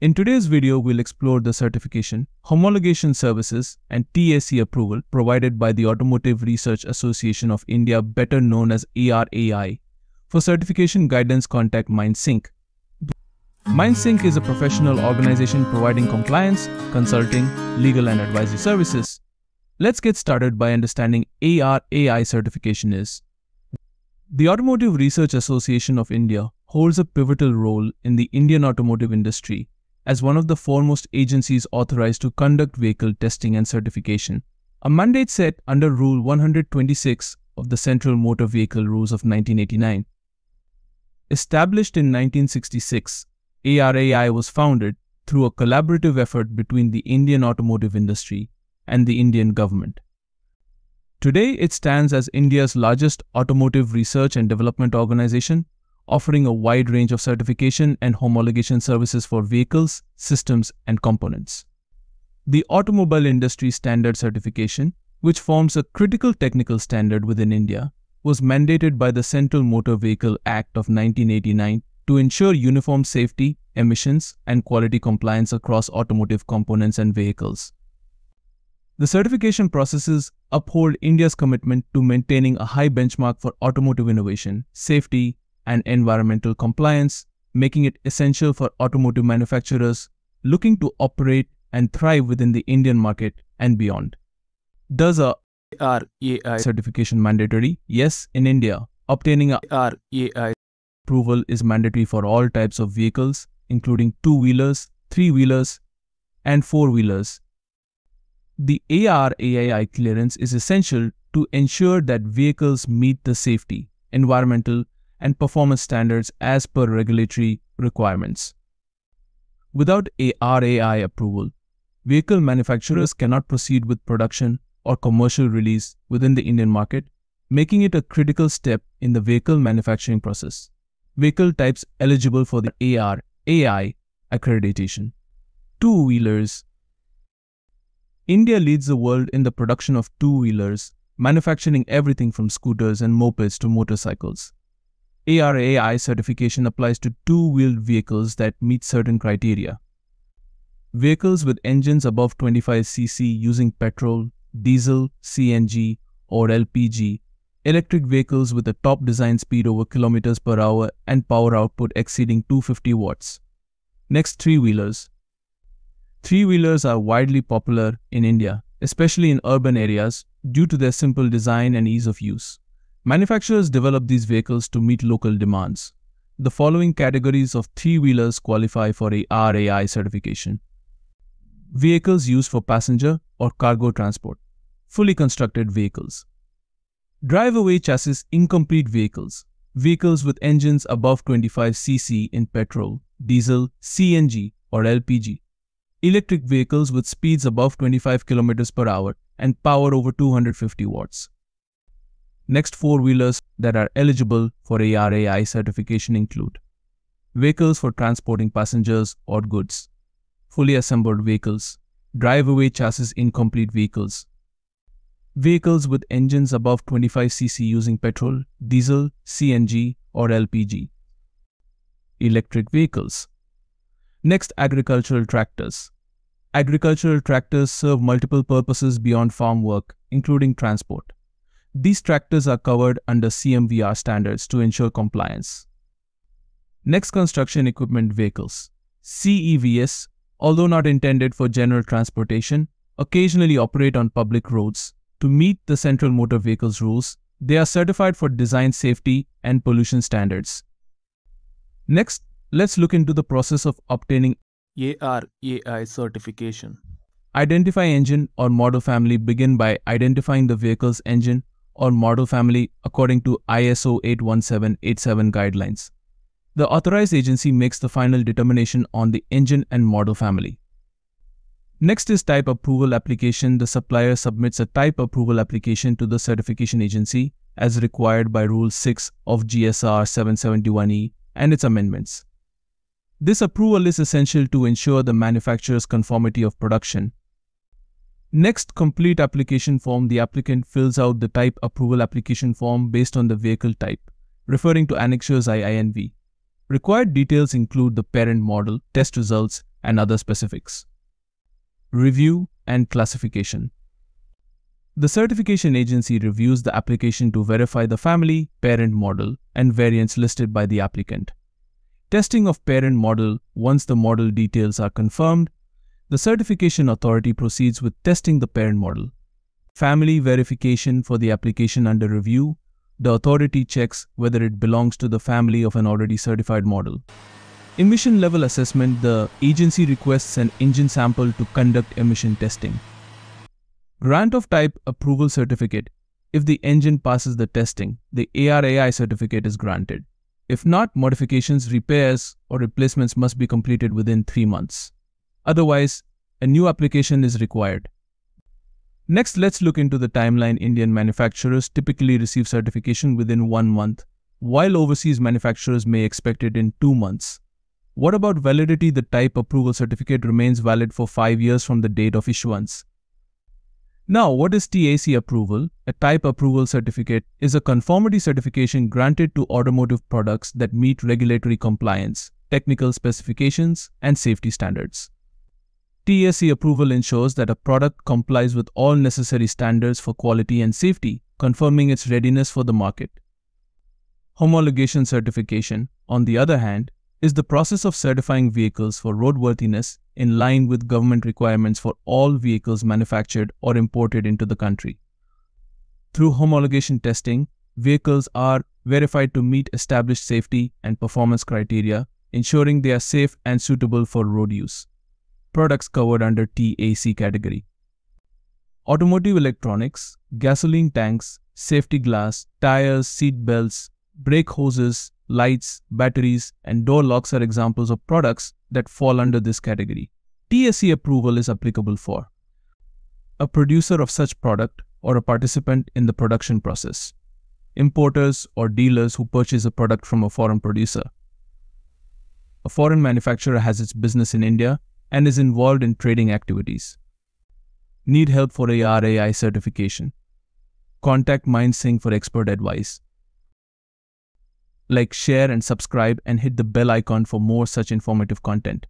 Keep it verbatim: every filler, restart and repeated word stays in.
In today's video, we'll explore the certification, homologation services, and T A C approval provided by the Automotive Research Association of India, better known as A R A I. For certification guidance, contact MindSync. MindSync is a professional organization providing compliance, consulting, legal and advisory services. Let's get started by understanding A R A I certification is. The Automotive Research Association of India holds a pivotal role in the Indian automotive industry as one of the foremost agencies authorized to conduct vehicle testing and certification, a mandate set under Rule one hundred twenty-six of the Central Motor Vehicle Rules of nineteen eighty-nine. Established in nineteen sixty-six, A R A I was founded through a collaborative effort between the Indian automotive industry and the Indian government. Today, it stands as India's largest automotive research and development organization, offering a wide range of certification and homologation services for vehicles, systems, and components. The Automobile Industry Standard Certification, which forms a critical technical standard within India, was mandated by the Central Motor Vehicle Act of nineteen eighty-nine to ensure uniform safety, emissions, and quality compliance across automotive components and vehicles. The certification processes uphold India's commitment to maintaining a high benchmark for automotive innovation, safety, and environmental compliance, making it essential for automotive manufacturers looking to operate and thrive within the Indian market and beyond. Does a A R A I certification mandatory? Yes, in India, obtaining a A R A I approval is mandatory for all types of vehicles, including two-wheelers, three-wheelers, and four-wheelers. The A R A I clearance is essential to ensure that vehicles meet the safety, environmental, and performance standards as per regulatory requirements. Without A R A I approval, vehicle manufacturers cannot proceed with production or commercial release within the Indian market, making it a critical step in the vehicle manufacturing process. Vehicle types eligible for the A R A I accreditation. Two-wheelers. India leads the world in the production of two-wheelers, manufacturing everything from scooters and mopeds to motorcycles. A R A I certification applies to two-wheeled vehicles that meet certain criteria. Vehicles with engines above twenty-five C C using petrol, diesel, C N G, or L P G, electric vehicles with a top design speed over kilometers per hour and power output exceeding two hundred fifty watts. Next, three-wheelers. Three-wheelers are widely popular in India, especially in urban areas, due to their simple design and ease of use. Manufacturers develop these vehicles to meet local demands. The following categories of three-wheelers qualify for A R A I certification. Vehicles used for passenger or cargo transport. Fully constructed vehicles. Drive-away chassis incomplete vehicles. Vehicles with engines above twenty-five C C in petrol, diesel, C N G or L P G. Electric vehicles with speeds above twenty-five kilometers per hour and power over two hundred fifty watts. Next, four-wheelers that are eligible for A R A I certification include vehicles for transporting passengers or goods, fully assembled vehicles, drive-away chassis incomplete vehicles, vehicles with engines above twenty-five C C using petrol, diesel, C N G or L P G, electric vehicles. Next, agricultural tractors. Agricultural tractors serve multiple purposes beyond farm work, including transport. These tractors are covered under C M V R standards to ensure compliance. Next, construction equipment vehicles. C E V S, although not intended for general transportation, occasionally operate on public roads. To meet the Central Motor Vehicles rules, they are certified for design safety and pollution standards. Next, let's look into the process of obtaining A R A I certification. Identify engine or model family. Begin by identifying the vehicle's engine or model family according to I S O eight one seven eight seven guidelines. The authorized agency makes the final determination on the engine and model family. Next is type approval application. The supplier submits a type approval application to the certification agency as required by Rule six of G S R seven seventy-one E and its amendments. This approval is essential to ensure the manufacturer's conformity of production. Next, complete application form. The applicant fills out the type approval application form based on the vehicle type, referring to annexures I I and V. Required details include the parent model, test results, and other specifics. Review and classification. The certification agency reviews the application to verify the family, parent model, and variants listed by the applicant. Testing of parent model. Once the model details are confirmed, the certification authority proceeds with testing the parent model. Family verification for the application under review. The authority checks whether it belongs to the family of an already certified model. Emission level assessment. The agency requests an engine sample to conduct emission testing. Grant of type approval certificate. If the engine passes the testing, the A R A I certificate is granted. If not, modifications, repairs, or replacements must be completed within three months. Otherwise, a new application is required. Next, let's look into the timeline. Indian manufacturers typically receive certification within one month, while overseas manufacturers may expect it in two months. What about validity? The type approval certificate remains valid for five years from the date of issuance. Now, what is T A C approval? A type approval certificate is a conformity certification granted to automotive products that meet regulatory compliance, technical specifications, and safety standards. T A C approval ensures that a product complies with all necessary standards for quality and safety, confirming its readiness for the market. Homologation certification, on the other hand, is the process of certifying vehicles for roadworthiness in line with government requirements for all vehicles manufactured or imported into the country. Through homologation testing, vehicles are verified to meet established safety and performance criteria, ensuring they are safe and suitable for road use. Products covered under T A C category. Automotive electronics, gasoline tanks, safety glass, tires, seat belts, brake hoses, lights, batteries, and door locks are examples of products that fall under this category. T A C approval is applicable for a producer of such product or a participant in the production process, importers or dealers who purchase a product from a foreign producer. A foreign manufacturer has its business in India and is involved in trading activities. Need help for A R A I certification? Contact MindSync for expert advice. Like, share and subscribe, and hit the bell icon for more such informative content.